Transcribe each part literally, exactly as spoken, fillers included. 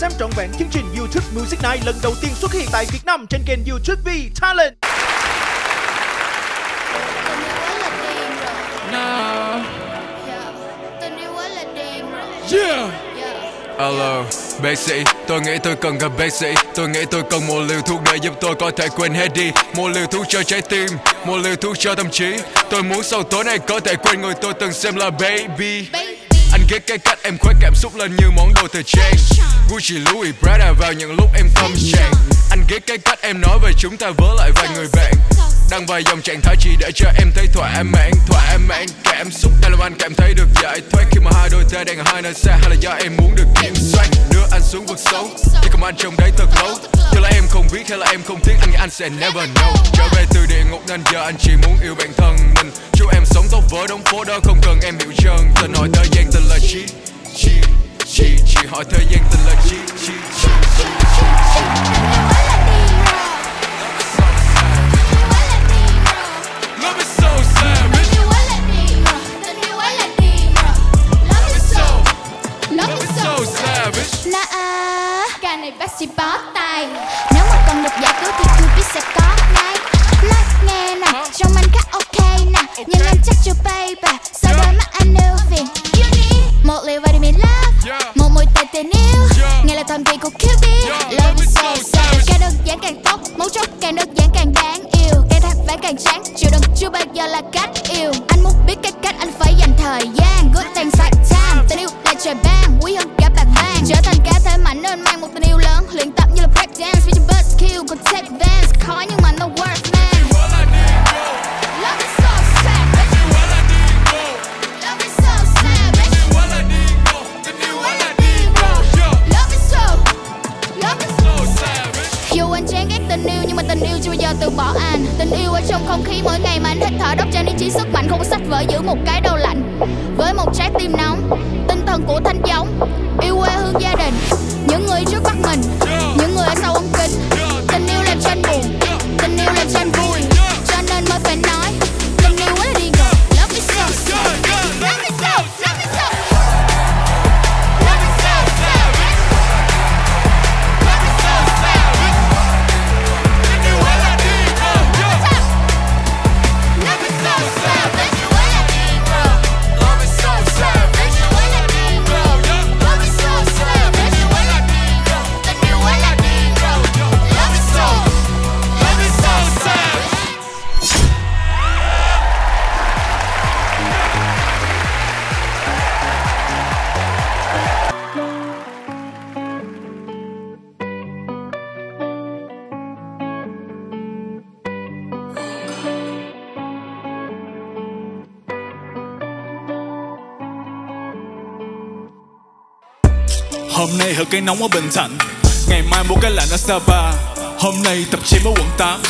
xem trọn vẹn chương trình YouTube Music Night lần đầu tiên xuất hiện tại Việt Nam trên kênh YouTube V Talent. Yeah. Alo, bác sĩ, tôi nghĩ tôi cần gặp bác sĩ. Tôi nghĩ tôi cần một liều thuốc để giúp tôi có thể quên hết đi. Một liều thuốc cho trái tim, một liều thuốc cho tâm trí. Tôi muốn sau tối nay có thể quên người tôi từng xem là baby. Anh ghét cái cách em khoét cảm xúc lên như món đồ thời trang. Gucci, Louis, Prada vào những lúc em không chán. Anh ghét cái cách em nói về chúng ta với lại vài người bạn. Đăng vài dòng trạng thái chỉ để cho em thấy thỏa mãn. Thỏa mãn cảm xúc đang làm anh cảm thấy được giải thoát. Khi mà hai đôi ta đang ở hai nơi xa, hay là do em muốn được kiểm soát. Đưa anh xuống vực sâu, chứ không anh trong đấy thật lâu. Chứ là em không biết hay là em không tiếc, anh nghĩ anh sẽ never know. Trở về từ địa ngục nên giờ anh chỉ muốn yêu bản thân mình. Chú em sống tóc vỡ đống phố đó không cần em hiểu chân. Tên hỏi thời gian tên là chi, chi, chi, chi. Hỏi thời gian tên là chi, chi, chi, chi, chi. La à, ca này bác sĩ bó tay. Nếu mà còn được giải cứu thì chưa biết sẽ có ngay. Lát nghe nè, trong anh khá ok nè. Nhưng anh chắc chưa baby, sau đôi mắt anh yêu vì một liều vitamin love, một mùi tệ tình yêu. Nghe là thầm thì của Cupid, love is so sad. Càng đơn giản càng tốt, mấu chốt càng đơn giản càng đáng yêu. Càng thật vẻ càng sáng, chịu đựng chưa bao giờ là cách yêu. Anh muốn biết cái cách anh phải dành thời gian. Good things like time, tình yêu là trời ban, quý hơn cả bạc vàng. Trở thành cá thể mạnh nên mang một tình yêu lớn. Luyện tập như là break dance, vision burst skill của tech dance. Khó nhưng mà no worth man. Từ bỏ anh, tình yêu ở trong không khí mỗi ngày mà anh hít thở đốc cho nên chỉ sức mạnh không sách vở giữ một cái đầu lạnh với một trái tim nóng, tinh thần của thanh giống, yêu quê hương gia đình, những người trước mắt mình, những người ở sau ống kính. Tình yêu làm cho anh buồn, tình yêu làm cho anh vui, cho nên mới phải nói tình yêu quá là điên rồ. Love is so sad, love is so, love is so. Hôm nay hở cái nóng ở Bình Thạnh, ngày mai mua cái lạnh ở Saba. Hôm nay tập gym ở quận tám,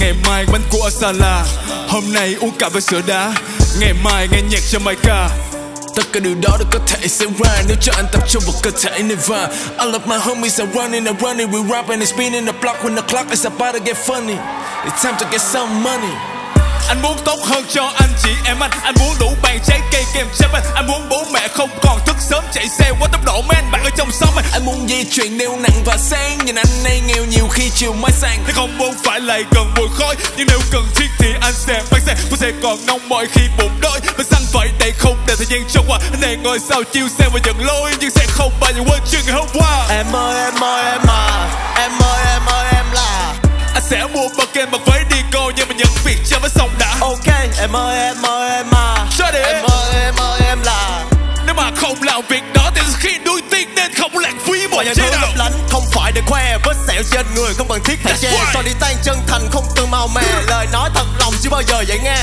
ngày mai bánh cua ở Sala. Hôm nay uống cà với sữa đá, ngày mai nghe nhạc Jamaica. Tất cả điều đó đều có thể xảy ra nếu cho anh tập trung vào cơ thể này và I love my homies, I run and I run it. We rap and it's spinning the block when the clock is about to get funny. It's time to get some money. Anh muốn tốt hơn cho anh chị em anh. Anh muốn đủ bàn trái cây kem chép anh. Anh muốn bố mẹ không còn thức sớm chạy xe quá tốc độ men bạn ở trong xóm anh. Anh muốn di chuyển nêu nặng và sáng, nhìn anh nay nghèo nhiều khi chiều mới sang. Nếu không muốn phải lại gần mùi khói, nhưng nếu cần thiết thì anh sẽ mang xe. Tôi sẽ còn nông mọi khi bụng đói, bên xanh vậy để không để thời gian trôi qua. Anh đang ngồi sau chiêu xe và dần lối, nhưng sẽ không bao giờ quên chuyện ngày hôm qua. Em ơi em ơi em à, em ơi em ơi em là anh sẽ mua bao kem mặc váy đi cô, nhưng mà những việc chơi với xong đã. Ok em ơi em ơi em à, Shorty, em ơi em ơi em là nếu mà không làm việc đó thì khi đuối tiếc nên không lãng phí mọi thứ lấp lánh. Không phải để khoe vết sẹo trên người không cần thiết phải che. Shorty Tang chân thành không tương màu mè, lời nói thật lòng chưa bao giờ vậy nghe.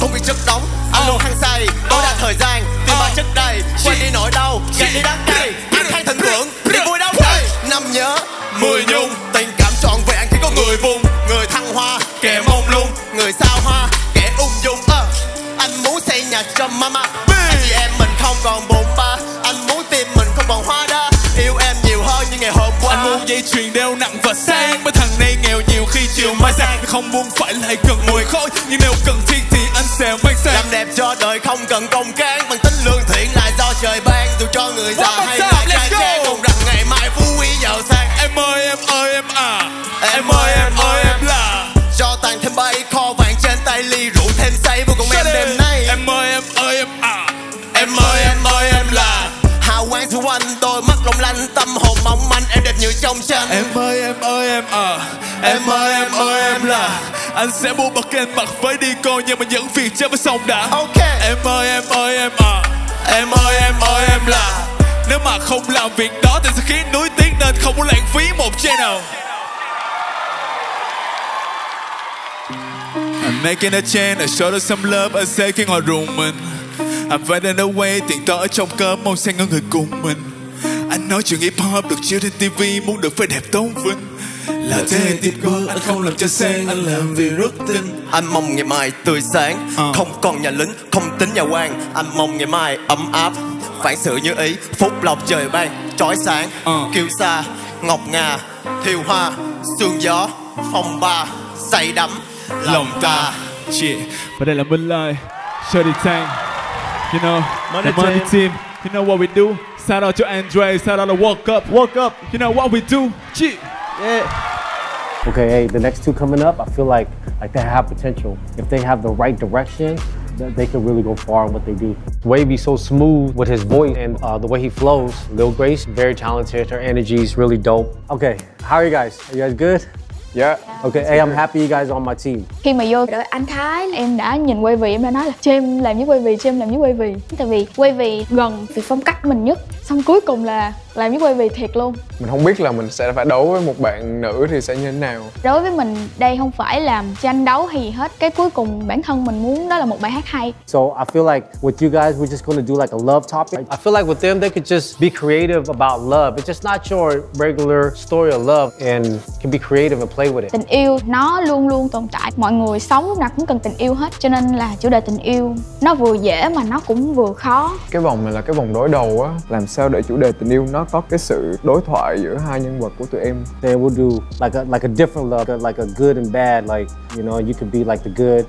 Công việc chất đóng, anh luôn hăng say, tối đa thời gian, tìm ba chất đầy, quên đi nỗi đau, gạt đi đắng cay, ăn than thịnh vượng, đi vui đâu đây. Năm nhớ, mười nhung, tình cảm trọn vẹn thì có người vùng, người thăng hoa, kẻ mông lung, người sao hoa, kẻ ung dung. Uh, anh muốn xây nhà cho mama, anh chị em mình không còn bồn ba, anh muốn tim mình không còn hoa đa, yêu em nhiều hơn như ngày hôm qua. Anh muốn dây chuyền đeo nặng và sang, mấy thằng này nghèo nhiều khi chiều mai sang. Không muốn phải lại cần mùi khói, nhưng nếu cần thiết thì anh sẽ mang sang. Làm đẹp cho đời không cần công cán, bằng tính lương thiện là do trời ban, dù cho người già hay là trai trang cùng rằng ngày mai vui. quanh, đôi mắt long lanh, tâm hồn mỏng manh, em đẹp như trong tranh. Em ơi em ơi em à, em ơi em ơi em là anh sẽ buông bật kênh mặt với đi cô, nhưng mà những việc chơi với xong đã. Okay. Em ơi em ơi em à, em ơi em ơi em là nếu mà không làm việc đó thì sẽ khiến núi tiếc, nên không muốn lãng phí một channel. I'm making a change, I show them some love, I say khiến họ rùng mình. I'm fading away, tiền tỏ ở trong cơm, mong sang ngân người cùng mình. Anh nói chuyện hip hop được chiếu trên ti vi, muốn được phải đẹp tôn vinh. Là thế tiết gương, anh không làm cho sang, anh làm vì rất tin. Anh mong ngày mai tươi sáng, uh. không còn nhà lính, không tính nhà quan. Anh mong ngày mai ấm áp, phản sự như ý, phúc lộc trời ban, chói sáng, uh. kiêu sa, ngọc ngà, thiêu hoa, sương gió, phong ba, say đắm lòng ta. Yeah. Và đây là Minh Lai, Shorty Tang, you know, the money team. You know what we do. Shout out to Andree, shout out to walk up, walk up. You know what we do. Chị. Yeah. Okay, hey, the next two coming up, I feel like like they have potential. If they have the right direction, they can really go far in what they do. Wavy so smooth with his voice and uh, the way he flows. Liu Grace, very talented. Her energy is really dope. Okay, how are you guys? Are you guys good? Yeah. Okay, hey, I'm happy you guys are on my team. Khi mà vô đợi anh Thái, em đã nhìn Wavy, em đã nói là cho em làm với Wavy, cho em làm với Wavy. Tại vì Wavy gần về phong cách mình nhất. Xong cuối cùng là làm với Wavy thiệt luôn. Mình không biết là mình sẽ phải đấu với một bạn nữ thì sẽ như thế nào. Đối với mình, đây không phải làm tranh đấu hay gì hết. Cái cuối cùng bản thân mình muốn đó là một bài hát hay. So I feel like with you guys, we're just gonna do like a love topic. I feel like with them, they could just be creative about love. It's just not your regular story of love and can be creative and play. Tình yêu nó luôn luôn tồn tại. Mọi người sống lúc nào cũng cần tình yêu hết. Cho nên là chủ đề tình yêu nó vừa dễ mà nó cũng vừa khó. Cái vòng này là cái vòng đối đầu á. Làm sao để chủ đề tình yêu nó có cái sự đối thoại giữa hai nhân vật của tụi em. They will do like a, like a different love, like a good and bad. Like, you know, you could be like the good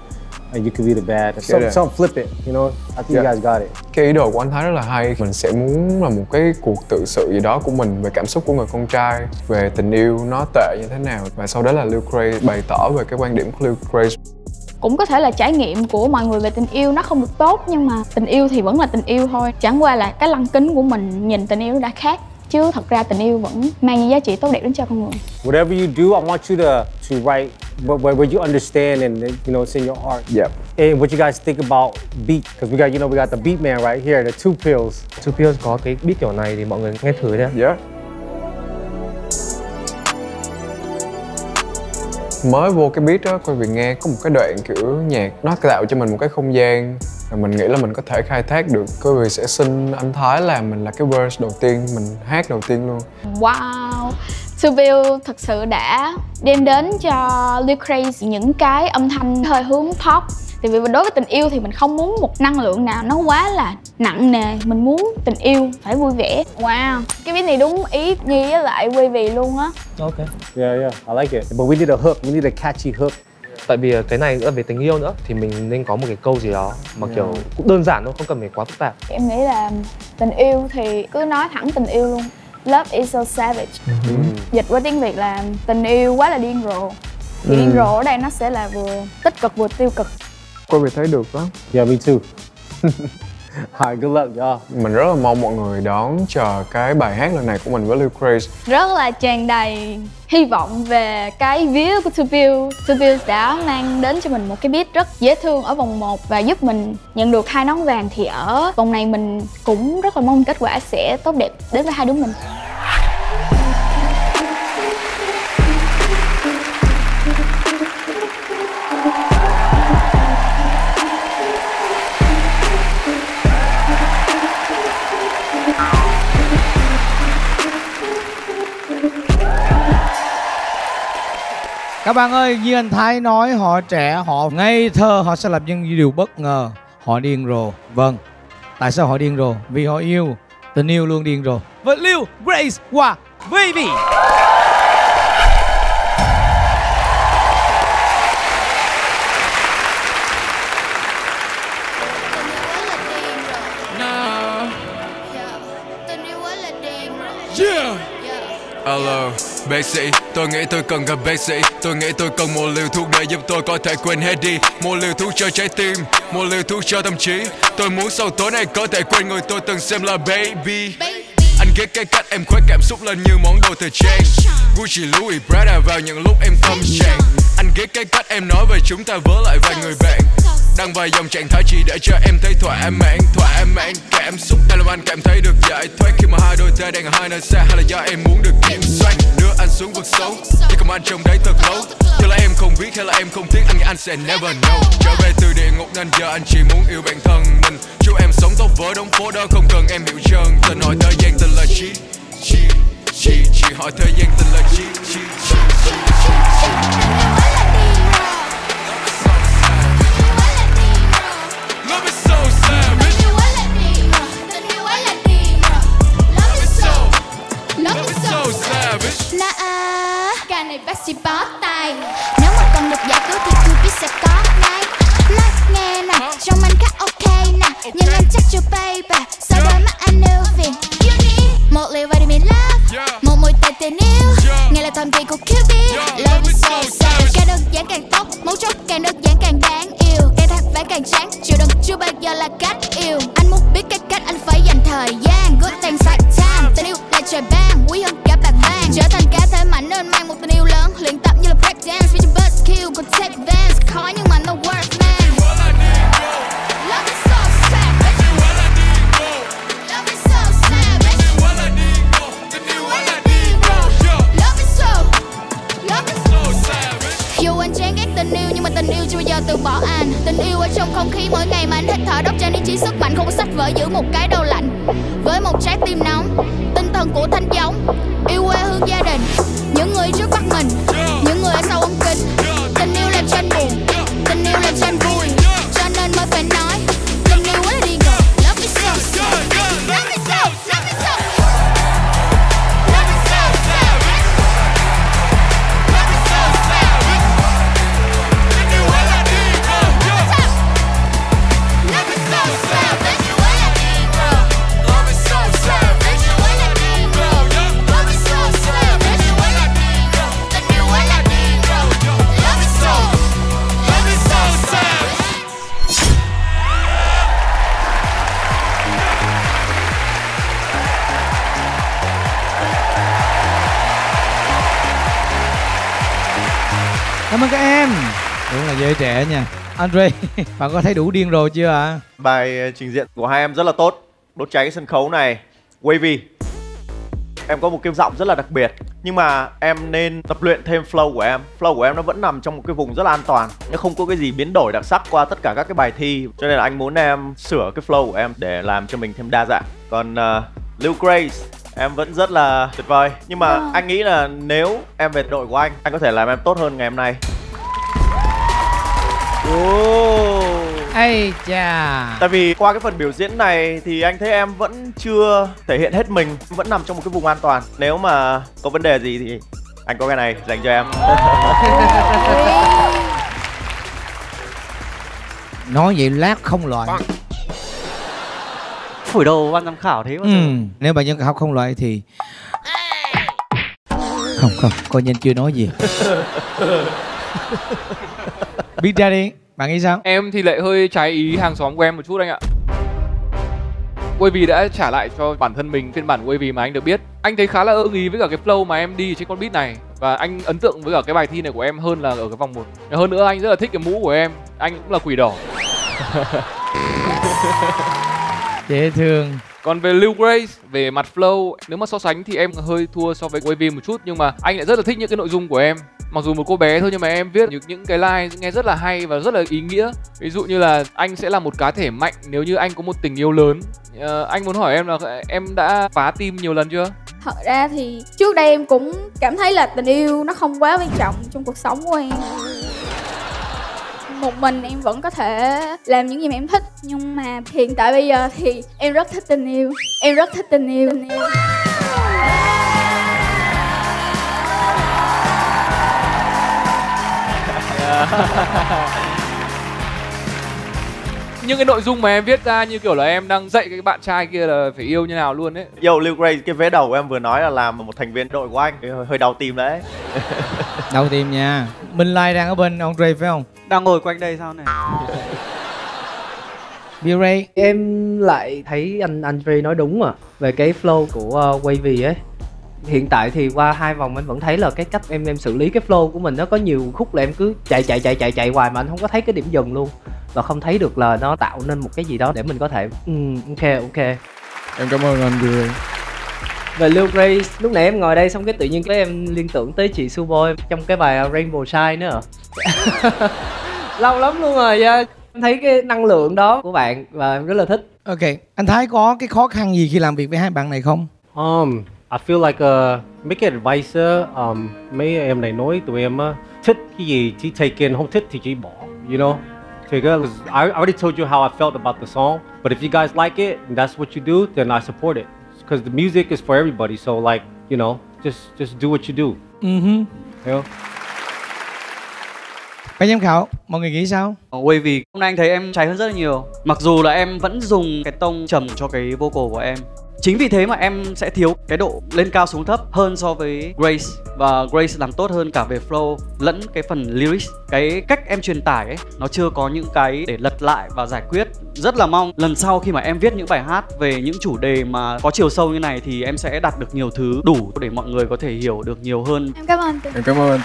and you could be the bad. Some, some flip it, you know. I think yeah. you guys got it. Cái ý đồ của anh Thái rất là hay. Mình sẽ muốn là một cái cuộc tự sự gì đó của mình về cảm xúc của người con trai, về tình yêu nó tệ như thế nào. Và sau đó là Liu Grace bày tỏ về cái quan điểm của Liu Grace. Cũng có thể là trải nghiệm của mọi người về tình yêu nó không được tốt, nhưng mà tình yêu thì vẫn là tình yêu thôi. Chẳng qua là cái lăng kính của mình nhìn tình yêu đã khác. Chứ thật ra tình yêu vẫn mang những giá trị tốt đẹp đến cho con người. Whatever you do, I want you to, to write But where you understand and you know it's in your heart. Yep. And what you guys think about beat? Because we got you know we got the beat man right here, the two pillz. two pillz có cái beat kiểu này thì mọi người nghe thử đấy. Yeah. Mới vô cái beat đó, quay về nghe có một cái đoạn kiểu nhạc nó tạo cho mình một cái không gian. Và mình nghĩ là mình có thể khai thác được. Quay về sẽ xin anh Thái làm mình là cái verse đầu tiên, mình hát đầu tiên luôn. Wow. two pillz thật sự đã đem đến cho Liu Grace những cái âm thanh hơi hướng pop. Tại vì đối với tình yêu thì mình không muốn một năng lượng nào nó quá là nặng nề. Mình muốn tình yêu phải vui vẻ. Wow, cái beat này đúng ý Nhi với lại Wavy luôn á. Ok. Yeah, yeah, I like it. But we need a hook, we need a catchy hook. Tại vì cái này về tình yêu nữa thì mình nên có một cái câu gì đó mà yeah. kiểu cũng đơn giản thôi, không cần phải quá phức tạp. Em nghĩ là tình yêu thì cứ nói thẳng tình yêu luôn. Love is so savage. Mm-hmm. Dịch qua tiếng Việt là tình yêu quá là điên rồ. Thì mm. điên rồ ở đây nó sẽ là vừa tích cực vừa tiêu cực. Cô bị thấy được lắm. Yeah, me too. Hi, good luck y'all. Mình rất là mong mọi người đón chờ cái bài hát lần này của mình với Liu Grace. Rất là tràn đầy hy vọng về cái vía của two pillz. two pillz đã mang đến cho mình một cái beat rất dễ thương ở vòng một và giúp mình nhận được hai nón vàng, thì ở vòng này mình cũng rất là mong kết quả sẽ tốt đẹp đến với hai đứa mình. Các bạn ơi, như anh Thái nói, họ trẻ, họ ngây thơ, họ sẽ làm những điều bất ngờ. Họ điên rồ. Vâng. Tại sao họ điên rồ? Vì họ yêu. Tình yêu luôn điên rồ. Với Liu Grace và Wavy. Hello, bác sĩ, tôi nghĩ tôi cần gặp bác sĩ. Tôi nghĩ tôi cần một liều thuốc để giúp tôi có thể quên hết đi. Một liều thuốc cho trái tim, một liều thuốc cho tâm trí. Tôi muốn sau tối nay có thể quên người tôi từng xem là baby. Anh ghét cái cách em khuấy cảm xúc lên như món đồ thời trang. Gucci, Louis, Prada vào những lúc em tâm trạng. Anh ghét cái cách em nói về chúng ta vớ lại vài người bạn. Đăng vài dòng trạng thái chỉ để cho em thấy thỏa mãn. Thỏa mãn cảm xúc đã làm anh cảm thấy được giải thoát. Khi mà hai đôi ta đang ở hai nơi xa, hay là do em muốn được kiểm soát, đưa anh xuống vực sâu, chứ không anh trong đấy thật lâu. Chứ là em không biết hay là em không tiếc, anh nghĩ anh sẽ never know. Trở về từ địa ngục nên giờ anh chỉ muốn yêu bản thân mình. Chú em sống tóc vỡ đống phố đó không cần em hiểu chân. Tên hỏi thời gian tên là chi chi chi, chỉ hỏi thời gian tên là chi chi chi chi chi. La à, ca này bác sĩ bó tay. Nếu mà còn được giải cứu thì chưa biết sẽ có ngay. Lát nghe nè, trong anh khá ok nè. Nhưng anh chắc chưa baby, sau đôi mắt anh yêu vì một liều vitamin love, một mùi tệ tình yêu. Nghe là thầm thì của Q B, love is so sad. Càng đơn giản càng tốt, mấu chốt càng đơn giản càng đáng yêu. Càng thật vẻ càng sáng, chịu đựng chưa bao giờ là cách yêu. Anh muốn biết cái cách anh phải dành thời gian. Good things like time, tình yêu là trời ban, quý hơn cả bạc vàng. Trở thành cá thể mạnh nên mang một tình yêu lớn. Luyện tập như là break dance, vì trong burst kill còn take dance. Khó nhưng mà no worth man. Từ bỏ anh, tình yêu ở trong không khí mỗi ngày mà anh hít thở đốc cho nên chỉ sức mạnh không có sách vở giữ một cái đầu lạnh với một trái tim nóng, tinh thần của thanh giống yêu quê hương gia đình, những người trước mắt mình, những người ở sau ống kính. Tình yêu làm cho anh buồn, tình yêu làm cho anh vui, cho nên mới phải nói tình yêu quá là điên cuồng. Love is so sad, love is so, love is so. Cảm ơn các em. Đúng là giới trẻ nha. Andree, bạn có thấy đủ điên rồi chưa ạ? À? Bài trình diện của hai em rất là tốt. Đốt cháy sân khấu này. Wavy, em có một cái giọng rất là đặc biệt, nhưng mà em nên tập luyện thêm flow của em. Flow của em nó vẫn nằm trong một cái vùng rất là an toàn, nó không có cái gì biến đổi đặc sắc qua tất cả các cái bài thi. Cho nên là anh muốn em sửa cái flow của em để làm cho mình thêm đa dạng. Còn uh, Liu Grace, em vẫn rất là tuyệt vời. Nhưng mà wow, anh nghĩ là nếu em về đội của anh, anh có thể làm em tốt hơn ngày hôm nay. Oh. Ây chà. Tại vì qua cái phần biểu diễn này thì anh thấy em vẫn chưa thể hiện hết mình, vẫn nằm trong một cái vùng an toàn. Nếu mà có vấn đề gì thì anh có cái này dành cho em. Nói vậy lát không loại. Phủi đầu ban giám khảo thế. Ừ, nếu ban giám khảo không loại thì không không coi nhân chưa nói gì. Big Daddy, bạn nghĩ sao? Em thì lại hơi trái ý hàng xóm của em một chút anh ạ. Wavy đã trả lại cho bản thân mình phiên bản Wavy mà anh được biết. Anh thấy khá là ưng ý với cả cái flow mà em đi trên con beat này. Và anh ấn tượng với cả cái bài thi này của em hơn là ở cái vòng một. Hơn nữa anh rất là thích cái mũ của em. Anh cũng là quỷ đỏ. Dễ thương. Còn về Liu Grace, về mặt flow, nếu mà so sánh thì em hơi thua so với Wavy một chút. Nhưng mà anh lại rất là thích những cái nội dung của em. Mặc dù một cô bé thôi nhưng mà em viết những, những cái line nghe rất là hay và rất là ý nghĩa. Ví dụ như là anh sẽ là một cá thể mạnh nếu như anh có một tình yêu lớn. à, Anh muốn hỏi em là em đã phá tim nhiều lần chưa? Thật ra thì trước đây em cũng cảm thấy là tình yêu nó không quá quan trọng trong cuộc sống của em. Một mình em vẫn có thể làm những gì mà em thích. Nhưng mà hiện tại bây giờ thì em rất thích tình yêu. Em rất thích tình yêu, tình yêu. Những cái nội dung mà em viết ra như kiểu là em đang dạy cái bạn trai kia là phải yêu như nào luôn đấy. Yo, Liu Grace, cái vé đầu của em vừa nói là làm một thành viên đội của anh. Hơi đau tim đấy. Đau tim nha. Minh Lai đang ở bên Andree phải không? Đang ngồi quanh đây sao này. Bray. Em lại thấy anh Andree nói đúng mà. Về cái flow của uh, Wavy ấy. Hiện tại thì qua hai vòng anh vẫn thấy là cái cách em em xử lý cái flow của mình nó có nhiều khúc là em cứ chạy chạy chạy chạy chạy hoài mà anh không có thấy cái điểm dừng luôn. Và không thấy được là nó tạo nên một cái gì đó để mình có thể um, ok ok. Em cảm ơn anh Andree. Về Liu Grace, lúc nãy em ngồi đây xong cái tự nhiên cái em liên tưởng tới chị Suboi trong cái bài Rainbow Shine nữa. Lâu lắm luôn rồi. Em thấy cái năng lượng đó của bạn và em rất là thích. Ok, anh Thái có cái khó khăn gì khi làm việc với hai bạn này không? Um, I feel like uh, mấy cái advice um, mấy em này nói tụi em uh, thích cái gì chỉ take in, không thích thì chỉ bỏ, you know. Okay, guys, I already told you how I felt about the song, but if you guys like it and that's what you do, then I support it. Because the music is for everybody, so like, you know, just just do what you do. Mhm. Hiểu. Các giám khảo, mọi người nghĩ sao? Quay vì hôm nay anh thấy em cháy hơn rất là nhiều. Mặc dù là em vẫn dùng cái tông trầm cho cái vocal của em. Chính vì thế mà em sẽ thiếu cái độ lên cao xuống thấp hơn so với Grace. Và Grace làm tốt hơn cả về flow lẫn cái phần lyrics. Cái cách em truyền tải ấy, nó chưa có những cái để lật lại và giải quyết. Rất là mong lần sau khi mà em viết những bài hát về những chủ đề mà có chiều sâu như này thì em sẽ đạt được nhiều thứ đủ để mọi người có thể hiểu được nhiều hơn. Em cảm ơn. Em cảm ơn.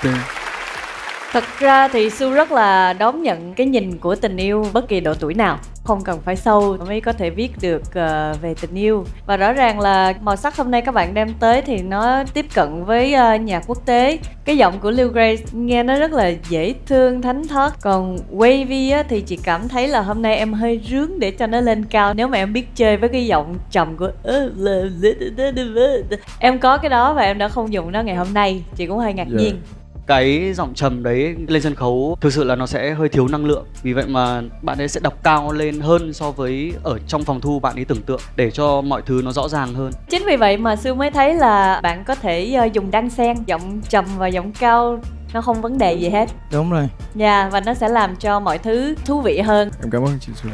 Thật ra thì Su rất là đón nhận cái nhìn của tình yêu bất kỳ độ tuổi nào. Không cần phải sâu mới có thể viết được uh, về tình yêu. Và rõ ràng là màu sắc hôm nay các bạn đem tới thì nó tiếp cận với uh, nhạc quốc tế. Cái giọng của Liu Grace nghe nó rất là dễ thương, thánh thót. Còn Wavy á, thì chị cảm thấy là hôm nay em hơi rướng để cho nó lên cao. Nếu mà em biết chơi với cái giọng trầm của em có cái đó và em đã không dùng nó ngày hôm nay. Chị cũng hơi ngạc yeah. nhiên. Cái giọng trầm đấy lên sân khấu thực sự là nó sẽ hơi thiếu năng lượng. Vì vậy mà bạn ấy sẽ đọc cao lên hơn so với ở trong phòng thu bạn ấy tưởng tượng. Để cho mọi thứ nó rõ ràng hơn. Chính vì vậy mà Sương mới thấy là bạn có thể dùng đan xen. Giọng trầm và giọng cao nó không vấn đề gì hết. Đúng rồi. Dạ, yeah, và nó sẽ làm cho mọi thứ thú vị hơn. Em cảm ơn chị Sương.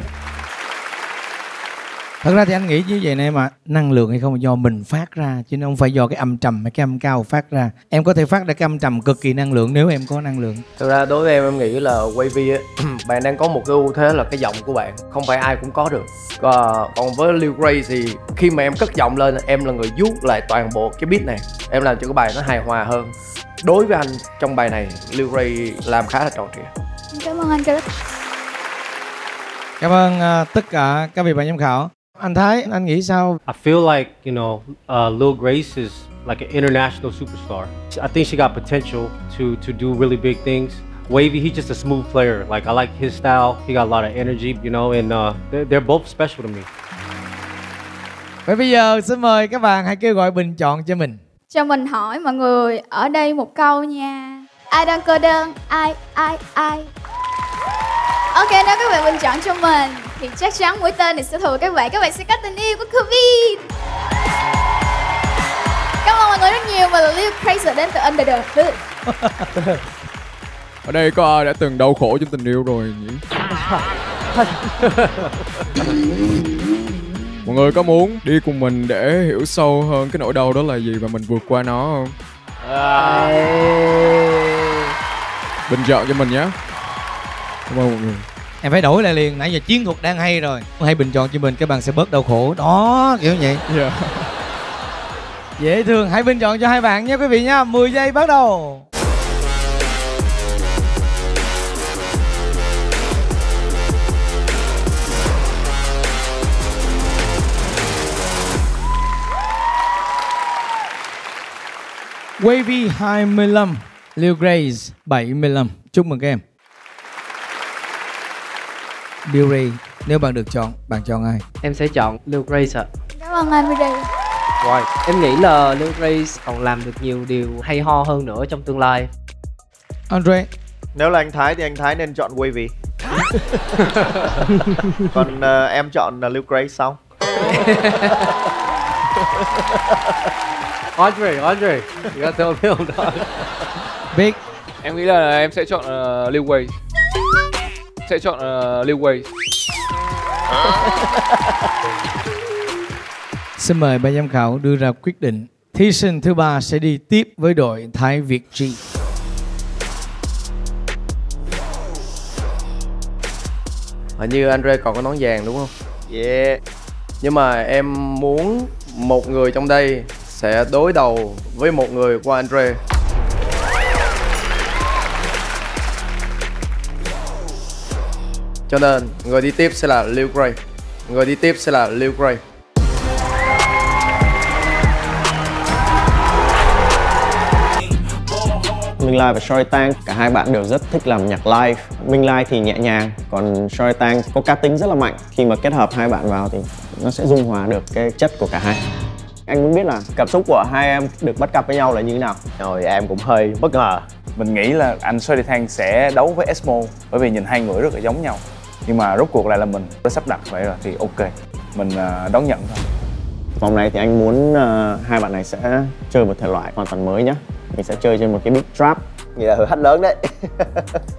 Thật ra thì anh nghĩ như vậy này mà, năng lượng hay không do mình phát ra chứ không phải do cái âm trầm hay cái âm cao phát ra. Em có thể phát ra cái âm trầm cực kỳ năng lượng nếu em có năng lượng. Thật ra đối với em, em nghĩ là Wavy ấy, bạn đang có một cái ưu thế là cái giọng của bạn không phải ai cũng có được. Còn với Liu Grace thì khi mà em cất giọng lên, em là người vuốt lại toàn bộ cái beat này, em làm cho cái bài nó hài hòa hơn. Đối với anh trong bài này, Liu Grace làm khá là tròn trịa. Cảm ơn anh Karik. Cảm ơn uh, tất cả các vị bạn giám khảo. Anh Thái, anh nghĩ sao? I feel like, you know, uh, Liu Grace is like an international superstar. I think she got potential to to do really big things. Wavy, he's just a smooth player. Like I like his style. He got a lot of energy, you know, and uh, they're, they're both special to me. Vậy bây giờ xin mời các bạn hãy kêu gọi bình chọn cho mình. Cho mình hỏi mọi người ở đây một câu nha. Ai đang cô đơn? Ai ai ai? Ok, nếu các bạn bình chọn cho mình thì chắc chắn mũi tên này sẽ thuộc các bạn. Các bạn sẽ có tình yêu của Covid. Cảm ơn mọi người rất nhiều. Và là Liu Grace đến từ Under the Hood. Ở đây có ai đã từng đau khổ trong tình yêu rồi nhỉ? Mọi người có muốn đi cùng mình để hiểu sâu hơn cái nỗi đau đó là gì và mình vượt qua nó không? Bình chọn cho mình nhé. Cảm ơn mọi người. Em phải đổi lại liền, nãy giờ chiến thuật đang hay rồi. Hãy bình chọn cho mình, các bạn sẽ bớt đau khổ. Đó, kiểu vậy. Yeah. Dễ thương, hãy bình chọn cho hai bạn nha quý vị nha. mười giây bắt đầu. Wavy hai mươi lăm, Liu Grace bảy mươi lăm. Chúc mừng các em. Liu Grace, nếu bạn được chọn, bạn chọn ai? Em sẽ chọn Liu Grace ạ. Cảm ơn anh Bray. Wow. Em nghĩ là Liu Grace còn làm được nhiều điều hay ho hơn nữa trong tương lai. Andree, nếu là anh Thái thì anh Thái nên chọn Wavy. Còn uh, em chọn Liu Grace xong. Andree, Andree, you got to tell me that. Big, em nghĩ là em sẽ chọn uh, Liu Grace. Sẽ chọn uh, Liu Grace. Xin mời ban giám khảo đưa ra quyết định. Thí sinh thứ ba sẽ đi tiếp với đội Thái Việt G. Hình như Andree còn có nón vàng đúng không? Yeah. Nhưng mà em muốn một người trong đây sẽ đối đầu với một người qua Andree. Cho nên người đi tiếp sẽ là Liu Grace. Người đi tiếp sẽ là Liu Grace. Minh Lai và Shorty Tang, cả hai bạn đều rất thích làm nhạc live. Minh Lai thì nhẹ nhàng, còn Shorty Tang có cá tính rất là mạnh. Khi mà kết hợp hai bạn vào thì nó sẽ dung hòa được cái chất của cả hai. Anh muốn biết là cảm xúc của hai em được bắt cặp với nhau là như thế nào? Rồi em cũng hơi bất ngờ. Mình nghĩ là anh Shorty Tang sẽ đấu với Esmo, bởi vì nhìn hai người rất là giống nhau. Nhưng mà rốt cuộc lại là mình đã sắp đặt vậy rồi thì ok, mình đón nhận thôi. Vòng này thì anh muốn uh, hai bạn này sẽ chơi một thể loại hoàn toàn mới nhé. Mình sẽ chơi trên một cái beat trap. Vậy là thử thách lớn đấy.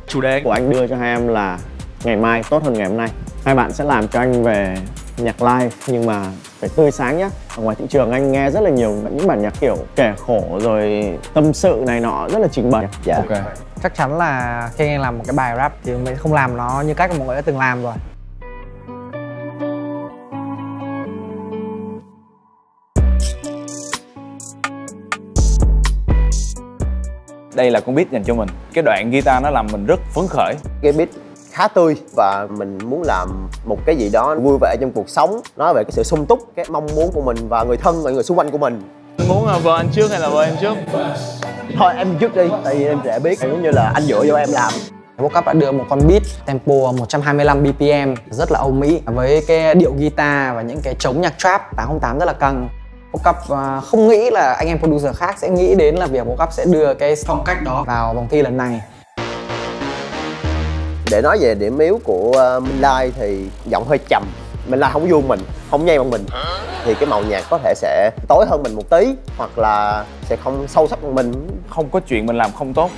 Chủ đề của anh đưa cho hai em là ngày mai tốt hơn ngày hôm nay. Hai bạn sẽ làm cho anh về nhạc live nhưng mà phải tươi sáng nhé. Ở ngoài thị trường anh nghe rất là nhiều những bản nhạc kiểu kẻ khổ rồi tâm sự này nọ rất là trình bày. Dạ. Okay. Chắc chắn là khi anh làm một cái bài rap thì mình không làm nó như cách mà mọi người đã từng làm rồi. Đây là con beat dành cho mình. Cái đoạn guitar nó làm mình rất phấn khởi. Cái beat khá tươi và mình muốn làm một cái gì đó vui vẻ trong cuộc sống. Nói về cái sự sung túc, cái mong muốn của mình và người thân và người xung quanh của mình. Mình muốn vợ anh trước hay là vợ em trước? Thôi em trước đi, tại vì em sẽ biết. Giống như là anh dựa vô em làm. vê kép đã đưa một con beat tempo một trăm hai mươi lăm bê pê em rất là Âu Mỹ với cái điệu guitar và những cái trống nhạc trap tám không tám rất là căng. vê kép không nghĩ là anh em producer khác sẽ nghĩ đến là việc vê kép sẽ đưa cái phong cách đó vào vòng thi lần này. Để nói về điểm yếu của Minh Lai thì giọng hơi trầm. Minh Lai không vuông mình, không nhây bằng mình. Thì cái màu nhạc có thể sẽ tối hơn mình một tí, hoặc là sẽ không sâu sắc bằng mình. Không có chuyện mình làm không tốt.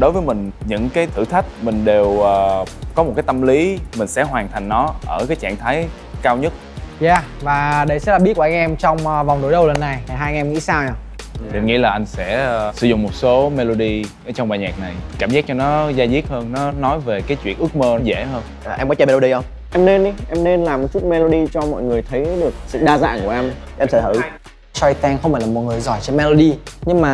Đối với mình, những cái thử thách mình đều uh, có một cái tâm lý mình sẽ hoàn thành nó ở cái trạng thái cao nhất. Yeah, và đấy sẽ là beat của anh em trong uh, vòng đối đầu lần này. Hai anh em nghĩ sao nhỉ? Yeah. Em nghĩ là anh sẽ uh, sử dụng một số melody ở trong bài nhạc này. Cảm giác cho nó da diết hơn, nó nói về cái chuyện ước mơ nó dễ hơn. À, em có chơi melody không? Em nên đi, em nên làm một chút melody cho mọi người thấy được sự đa dạng của em. Em sẽ thử. Shorty Tang không phải là một người giỏi trên melody, nhưng mà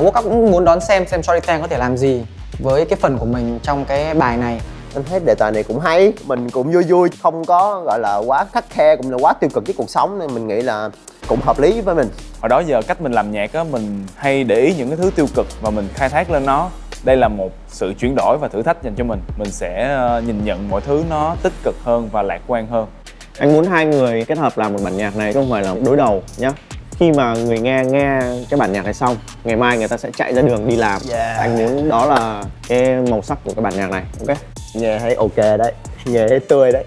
WALK UP cũng muốn đón xem xem Shorty Tang có thể làm gì với cái phần của mình trong cái bài này. Em thấy đề tài này cũng hay, mình cũng vui vui, không có gọi là quá khắt khe, cũng là quá tiêu cực với cuộc sống, nên mình nghĩ là cũng hợp lý với mình. Hồi đó giờ cách mình làm nhạc á, mình hay để ý những cái thứ tiêu cực và mình khai thác lên nó. Đây là một sự chuyển đổi và thử thách dành cho mình. Mình sẽ nhìn nhận mọi thứ nó tích cực hơn và lạc quan hơn. Anh muốn hai người kết hợp làm một bản nhạc này, không phải là đối đầu nhé. Khi mà người nghe nghe cái bản nhạc này xong, ngày mai người ta sẽ chạy ra đường đi làm. Yeah. Anh muốn đó là cái màu sắc của cái bản nhạc này, ok? Nghe thấy ok đấy, nghe thấy tươi đấy.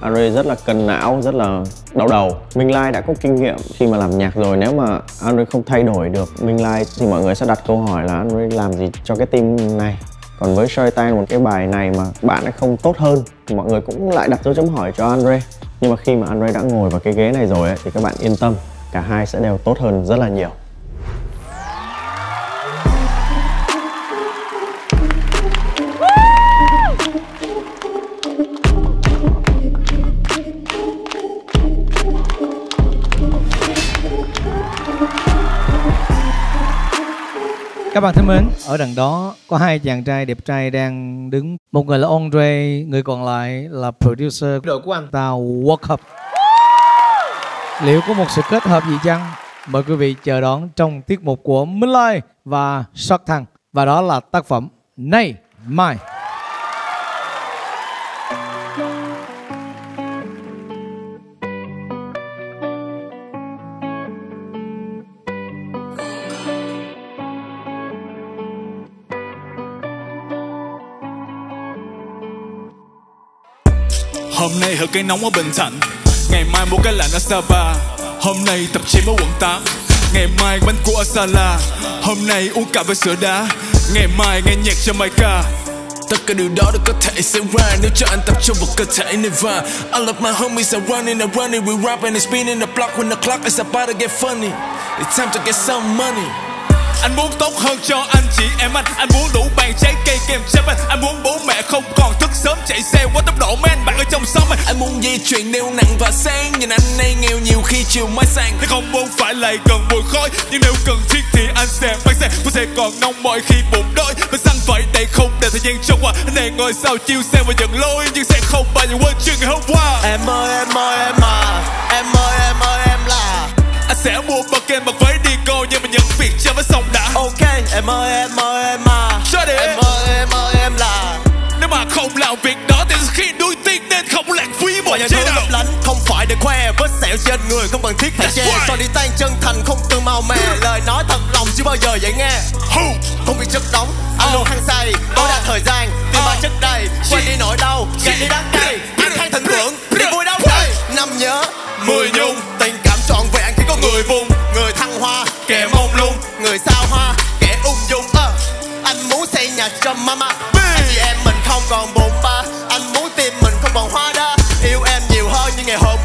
Andree rất là cần não, rất là đau đầu. Minh Lai đã có kinh nghiệm khi mà làm nhạc rồi. Nếu mà Andree không thay đổi được Minh Lai thì mọi người sẽ đặt câu hỏi là Andree làm gì cho cái team này. Còn với Shorty Tang, một cái bài này mà bạn ấy không tốt hơn thì mọi người cũng lại đặt dấu chấm hỏi cho Andree. Nhưng mà khi mà Andree đã ngồi vào cái ghế này rồi ấy, thì các bạn yên tâm, cả hai sẽ đều tốt hơn rất là nhiều. Các bạn thân mến, ở đằng đó có hai chàng trai đẹp trai đang đứng. Một người là Andree, người còn lại là producer đội của anh ta WALK UP. Liệu có một sự kết hợp gì chăng? Mời quý vị chờ đón trong tiết mục của Minh Lai và Shorty Tang. Và đó là tác phẩm Nay Mai. Hôm nay hở cái nóng ở Bình Thạnh, ngày mai mua cái lạnh ở Saba. Hôm nay tập gym ở quận tám, ngày mai bánh cua ở Sala. Hôm nay uống cà với sữa đá, ngày mai nghe nhạc Jamaica. Tất cả điều đó đều có thể xảy ra nếu cho anh tập trung vào cơ thể này và I love my homies, I run and I run and we rap and it's been in the block when the clock is about to get funny. It's time to get some money. Anh muốn tốt hơn cho anh chị em anh. Anh muốn đủ bàn trái cây kèm chép anh. Anh muốn bố mẹ không còn thức sớm chạy xe quá tốc độ men bạn ở trong xóm anh. Anh muốn di chuyển nêu nặng và sáng, nhìn anh nay nghèo nhiều khi chiều mới sang. Nếu không muốn phải lại gần mùi khói, nhưng nếu cần thiết thì anh sẽ mang xe. Tôi sẽ còn nông mọi khi bụng đói, bên xăng phải đầy không để thời gian trôi qua. Anh này ngồi sau chiêu xe và giận lối, nhưng sẽ không bao giờ quên chuyện ngày hôm qua. Em ơi em ơi em à, em ơi em ơi em là anh sẽ mua bao kem mặc váy đi cô, nhưng mà những việc chưa mới xong đã. Ok em ơi em ơi em à, Shorty em ơi em ơi em là nếu mà không làm việc đó thì khi đuối tiếc nên không lãng phí mọi chế độ. Không phải để khoe vết sẹo trên người không bằng thiết phải che. Shorty Tang chân thành không từ màu mè, lời nói thật lòng chưa bao giờ vậy nghe. Không bị chất đóng, anh luôn hăng say, tối đa thời gian, tìm ba chất đầy, quên đi nỗi đau, gạt đi đắng cay, anh khang thịnh vượng, đi vui đâu đây. Năm nhớ, mười nhung, tình cảm trọn vẹn khi có người vùng, người thăng hoa, kẻ mông lung, người sao hoa, kẻ ung dung. Anh muốn xây nhà cho mama, anh chị em mình không còn bồn ba, anh muốn tim mình không còn hoa đa.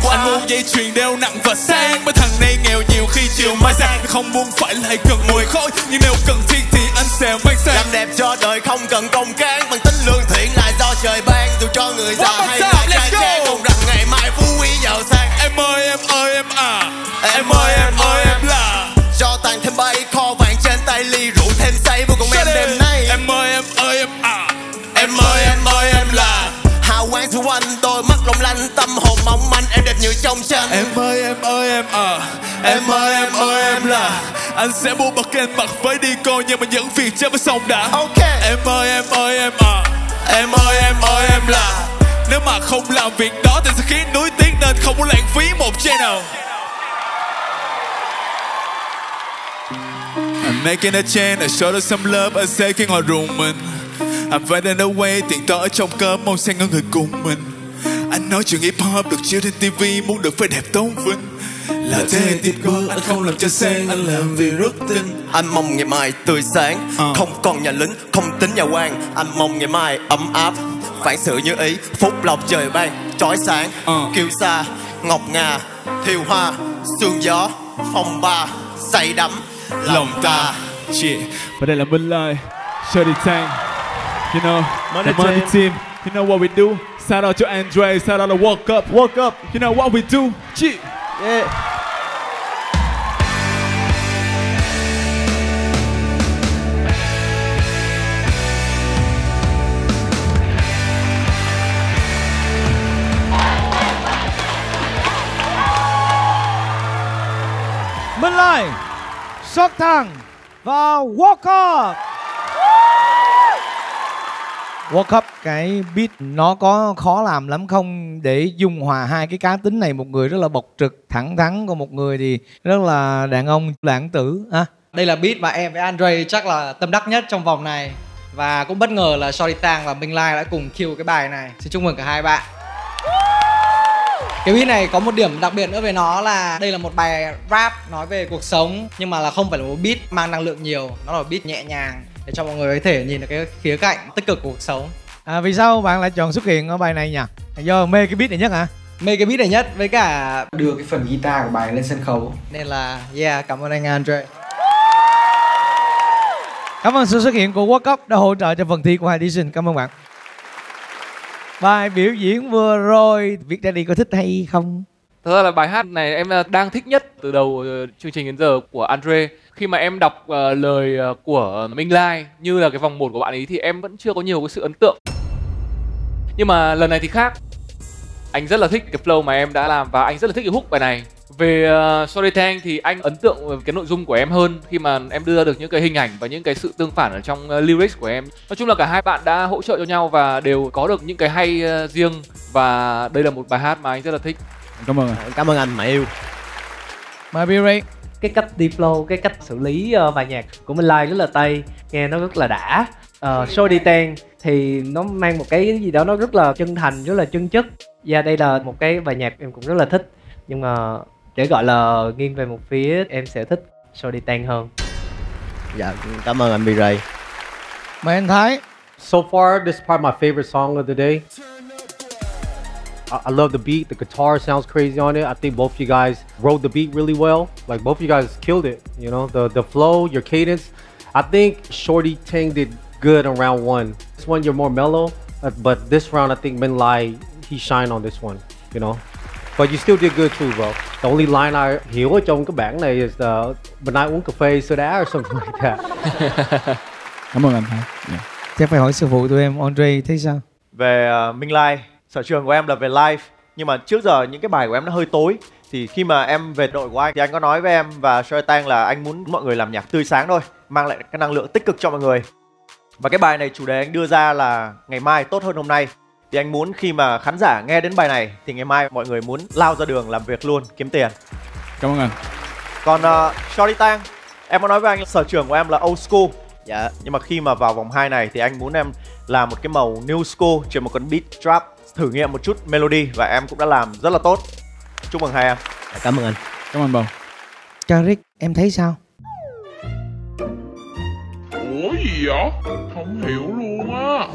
Anh muốn dây chuyền đeo nặng và sang, mấy thằng này nghèo nhiều khi chiều mai sang. Không muốn phải lại cần mùi khói, nhưng nếu cần thiết thì anh sẽ mang sang. Làm đẹp cho đời không cần công cán, bằng tính lương thiện là do trời ban. Dù cho người già hay là trai trẻ cùng rằng ngày mai phú quý giàu sang. Em ơi em ơi em à, em ơi em ơi em là cho tàn thêm bay kho vàng trên tay ly rượu thêm say vô cùng em đêm nay. Em ơi em ơi em à, em ơi em ơi em là hào quang xung quanh đôi mắt long lanh, tâm hồn mong manh em đẹp như trong tranh. Em ơi em ơi em à, em ơi em ơi em là anh sẽ mua bậc kênh mặc với đi cô, nhưng mà những việc chưa mới xong đã. Ok em ơi em ơi em à, em ơi em ơi em là nếu mà không làm việc đó thì sẽ khiến núi tiếng nên không muốn lãng phí một channel. I'm making a change, I show them some love, I say khiến họ rùng mình. I'm fading away, tiền to ở trong cơm mong sang ngân người cùng mình. Anh nói chuyện hip hop được chiếu trên ti vi, muốn được phải đẹp tôn vinh. Là thế tiết qua, anh không làm cho sang, anh làm vì rất tin. Anh mong ngày mai tươi sáng, uh. không còn nhà lính, không tính nhà quan. Anh mong ngày mai ấm áp, phản sự như ý, phúc lộc trời ban, chói sáng, uh. kiêu sa, ngọc ngà, thiêu hoa, sương gió, phong ba, say đắm, lòng, lòng ta. Yeah. Và đây là Minh Lai, Shorty Tang. You know, the money team. You know what we do. Shout out to Andree. Shout out to walk up, walk up. You know what we do. Chi. Yeah. Minh Lai, Shorty Tang và walk up. Walk Up, cái beat nó có khó làm lắm không để dung hòa hai cái cá tính này, một người rất là bộc trực thẳng thắn, còn một người thì rất là đàn ông lãng tử à. Đây là beat mà em với Andree chắc là tâm đắc nhất trong vòng này. Và cũng bất ngờ là Shorty Tang và Minh Lai đã cùng kill cái bài này. Xin chúc mừng cả hai bạn. Cái beat này có một điểm đặc biệt nữa về nó là đây là một bài rap nói về cuộc sống, nhưng mà là không phải là một beat mang năng lượng nhiều, nó là một beat nhẹ nhàng để cho mọi người có thể nhìn được cái khía cạnh tích cực của cuộc sống. À, vì sao bạn lại chọn xuất hiện ở bài này nhỉ? Do mê cái beat này nhất hả? Mê cái beat này nhất với cả đưa cái phần guitar của bài lên sân khấu. Nên là yeah, cảm ơn anh Andree. Cảm ơn sự xuất hiện của Walk Up đã hỗ trợ cho phần thi của hai thí sinh. Cảm ơn bạn. Bài biểu diễn vừa rồi, Big Daddy có thích hay không? Thật ra là bài hát này em đang thích nhất từ đầu chương trình đến giờ của Andree. Khi mà em đọc uh, lời uh, của Minh Lai như là cái vòng một của bạn ấy thì em vẫn chưa có nhiều cái sự ấn tượng. Nhưng mà lần này thì khác. Anh rất là thích cái flow mà em đã làm và anh rất là thích cái hook bài này. Về uh, Shorty Tang thì anh ấn tượng về cái nội dung của em hơn khi mà em đưa ra được những cái hình ảnh và những cái sự tương phản ở trong uh, lyrics của em. Nói chung là cả hai bạn đã hỗ trợ cho nhau và đều có được những cái hay uh, riêng. Và đây là một bài hát mà anh rất là thích. Cảm ơn. Cảm ơn anh, mẹ yêu. Mời Bray. Cái cách đi flow, cái cách xử lý uh, bài nhạc của Minh Lai rất là tây, nghe nó rất là đã. uh, Shorty Tang thì nó mang một cái gì đó nó rất là chân thành, rất là chân chất. Và đây là một cái bài nhạc em cũng rất là thích. Nhưng mà để gọi là nghiêng về một phía, em sẽ thích Shorty Tang hơn. Dạ, cảm ơn anh Bray. Mời anh Thái. So far, this is probably my favorite song of the day. I, I love the beat. The guitar sounds crazy on it. I think both you guys wrote the beat really well. Like both you guys killed it. You know, the the flow, your cadence. I think Shorty Tang did good on round one. This one you're more mellow, but this round I think Minh Lai, he shined on this one. You know, but you still did good too, bro. The only line I hiểu ở trong cái bản này is the mình ai uống cà phê soda or something like that. Cảm ơn anh. Yeah. Chắc phải hỏi sư phụ tụi em, Andree thấy sao? Về uh, Minh Lai, sở trường của em là về live. Nhưng mà trước giờ những cái bài của em nó hơi tối. Thì khi mà em về đội của anh thì anh có nói với em và Shorty Tang là anh muốn mọi người làm nhạc tươi sáng thôi, mang lại cái năng lượng tích cực cho mọi người. Và cái bài này chủ đề anh đưa ra là ngày mai tốt hơn hôm nay. Thì anh muốn khi mà khán giả nghe đến bài này thì ngày mai mọi người muốn lao ra đường làm việc luôn, kiếm tiền. Cảm ơn anh. Còn uh, Shorty Tang, em có nói với anh sở trường của em là old school. Yeah. Nhưng mà khi mà vào vòng hai này thì anh muốn em làm một cái màu new school, chuyển một con beat trap, thử nghiệm một chút melody và em cũng đã làm rất là tốt. Chúc mừng hai em. Cảm ơn anh. Cảm ơn Bầu. Karik, em thấy sao? Ủa gì vậy? Không hiểu luôn á.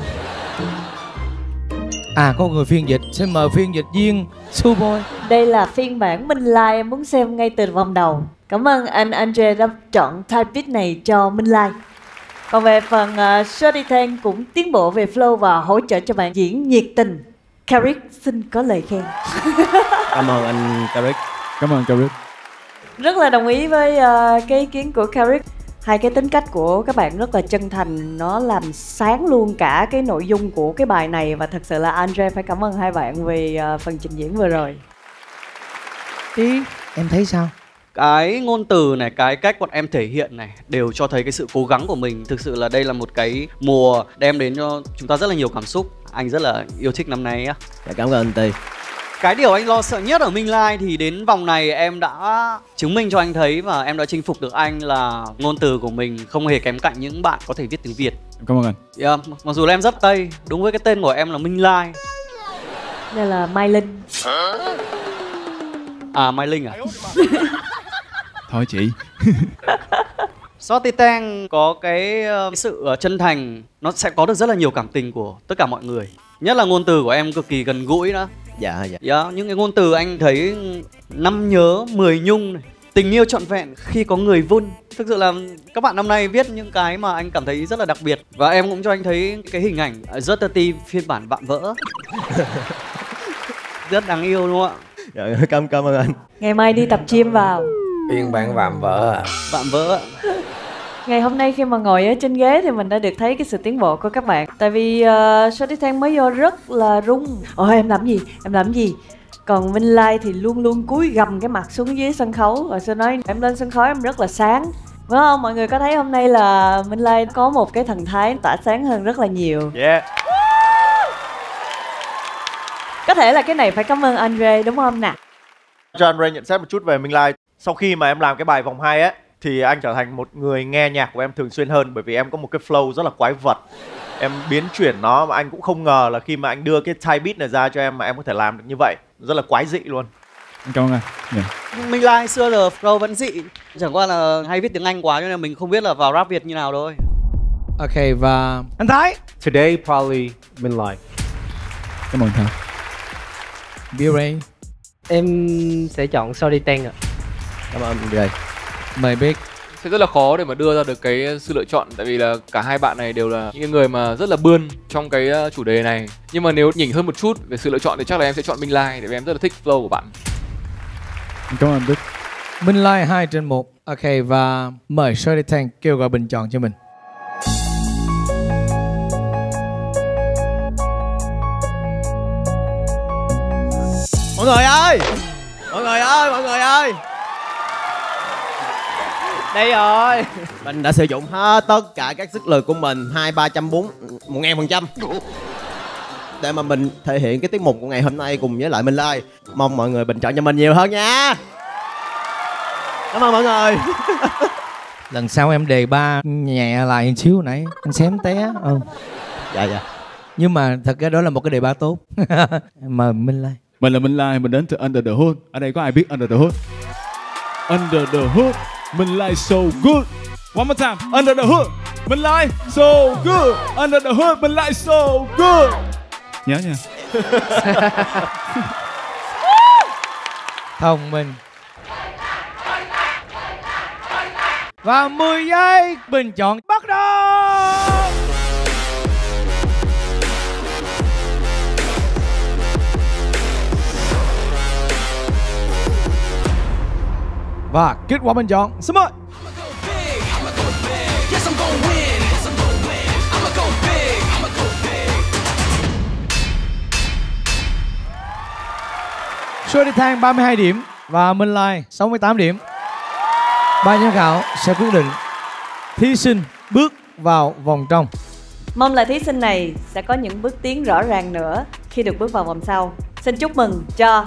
À, có người phiên dịch, sẽ mời phiên dịch viên Suboi. Đây là phiên bản Minh Lai, em muốn xem ngay từ vòng đầu. Cảm ơn anh Andree đã chọn type này cho Minh Lai. Còn về phần uh, Shorty Tang cũng tiến bộ về flow và hỗ trợ cho bạn diễn nhiệt tình. Karik xin có lời khen. Cảm ơn anh Karik. Cảm ơn Karik. Rất là đồng ý với uh, cái ý kiến của Karik. Hai cái tính cách của các bạn rất là chân thành, nó làm sáng luôn cả cái nội dung của cái bài này. Và thật sự là Andree phải cảm ơn hai bạn vì uh, phần trình diễn vừa rồi. Ý, em thấy sao? Cái ngôn từ này, cái cách bọn em thể hiện này đều cho thấy cái sự cố gắng của mình. Thực sự là đây là một cái mùa đem đến cho chúng ta rất là nhiều cảm xúc. Anh rất là yêu thích năm nay á. Dạ, cảm ơn anh Tây. Cái điều anh lo sợ nhất ở Minh Lai thì đến vòng này em đã chứng minh cho anh thấy. Và em đã chinh phục được anh là ngôn từ của mình không hề kém cạnh những bạn có thể viết tiếng Việt. Cảm ơn anh. Yeah, mặc dù là em rất Tây, đúng với cái tên của em là Minh Lai. Đây là Mai Linh. À, Mai Linh à? Thôi chị. Shorty Tang có cái sự chân thành, nó sẽ có được rất là nhiều cảm tình của tất cả mọi người. Nhất là ngôn từ của em cực kỳ gần gũi đó. Dạ dạ. Dạ, những cái ngôn từ anh thấy năm nhớ mười nhung này, tình yêu trọn vẹn khi có người vun. Thực sự là các bạn năm nay viết những cái mà anh cảm thấy rất là đặc biệt. Và em cũng cho anh thấy cái hình ảnh Zerty phiên bản vạm vỡ. Rất đáng yêu đúng không ạ? Dạ, cảm, cảm ơn anh. Ngày mai đi tập gym vào. Phiên bản vạm vỡ à? Vạm vỡ. Ngày hôm nay khi mà ngồi ở trên ghế thì mình đã được thấy cái sự tiến bộ của các bạn. Tại vì uh, Shorty Tang mới vô rất là rung. Ôi em làm gì? Em làm gì? Còn Minh Lai thì luôn luôn cúi gầm cái mặt xuống dưới sân khấu. Rồi sau nói em lên sân khấu em rất là sáng. Đúng không? Mọi người có thấy hôm nay là Minh Lai có một cái thần thái tỏa sáng hơn rất là nhiều. Yeah. Có thể là cái này phải cảm ơn Andree đúng không nè? Cho Andree nhận xét một chút về Minh Lai. Sau khi mà em làm cái bài vòng hai ấy thì anh trở thành một người nghe nhạc của em thường xuyên hơn. Bởi vì em có một cái flow rất là quái vật. Em biến chuyển nó mà anh cũng không ngờ là khi mà anh đưa cái type beat này ra cho em mà em có thể làm được như vậy. Rất là quái dị luôn. Cảm ơn anh. Yeah. Minh Lai xưa là flow vẫn dị. Chẳng qua là hay viết tiếng Anh quá cho nên mình không biết là vào rap Việt như nào thôi. Ok và... Anh Thái! Today probably Minh Lai. Cảm ơn Thái. Bray. Em sẽ chọn Shorty Tang ạ. Cảm ơn Bray. Mời Big. Sẽ rất là khó để mà đưa ra được cái sự lựa chọn. Tại vì là cả hai bạn này đều là những người mà rất là bươn trong cái chủ đề này. Nhưng mà nếu nhỉnh hơn một chút về sự lựa chọn thì chắc là em sẽ chọn Minh Lai. Tại vì em rất là thích flow của bạn. Cảm ơn Big. Minh Lai hai trên một. Ok và mời Shorty Tang kêu gọi bình chọn cho mình. Mọi người ơi! Mọi người ơi! Mọi người ơi! Đây rồi. Mình đã sử dụng hết tất cả các sức lực của mình hai ba trăm bốn một ngàn phần trăm để mà mình thể hiện cái tiết mục của ngày hôm nay cùng với lại Minh Lai. Mong mọi người bình chọn cho mình nhiều hơn nha. Cảm ơn mọi người. Lần sau em đề ba nhẹ lại một xíu nãy anh xém té. Ừ. Dạ dạ. Nhưng mà thật ra đó là một cái đề ba tốt. Mời Minh Lai. Mình là Minh Lai, mình đến từ Under the Hood. Ở đây có ai biết Under the Hood? Under the Hood. Minh Lai so good. One more time. Under the Hood. Minh Lai so good. Under the Hood. Minh Lai so good. Nhớ nha. Thông minh. Và mười giây bình chọn bắt đầu. Và kết quả bình chọn xin mời. Shorty Tang ba mươi hai điểm và Minh Lai sáu mươi tám điểm. Ba giám khảo sẽ quyết định thí sinh bước vào vòng trong. Mong là thí sinh này sẽ có những bước tiến rõ ràng nữa khi được bước vào vòng sau. Xin chúc mừng cho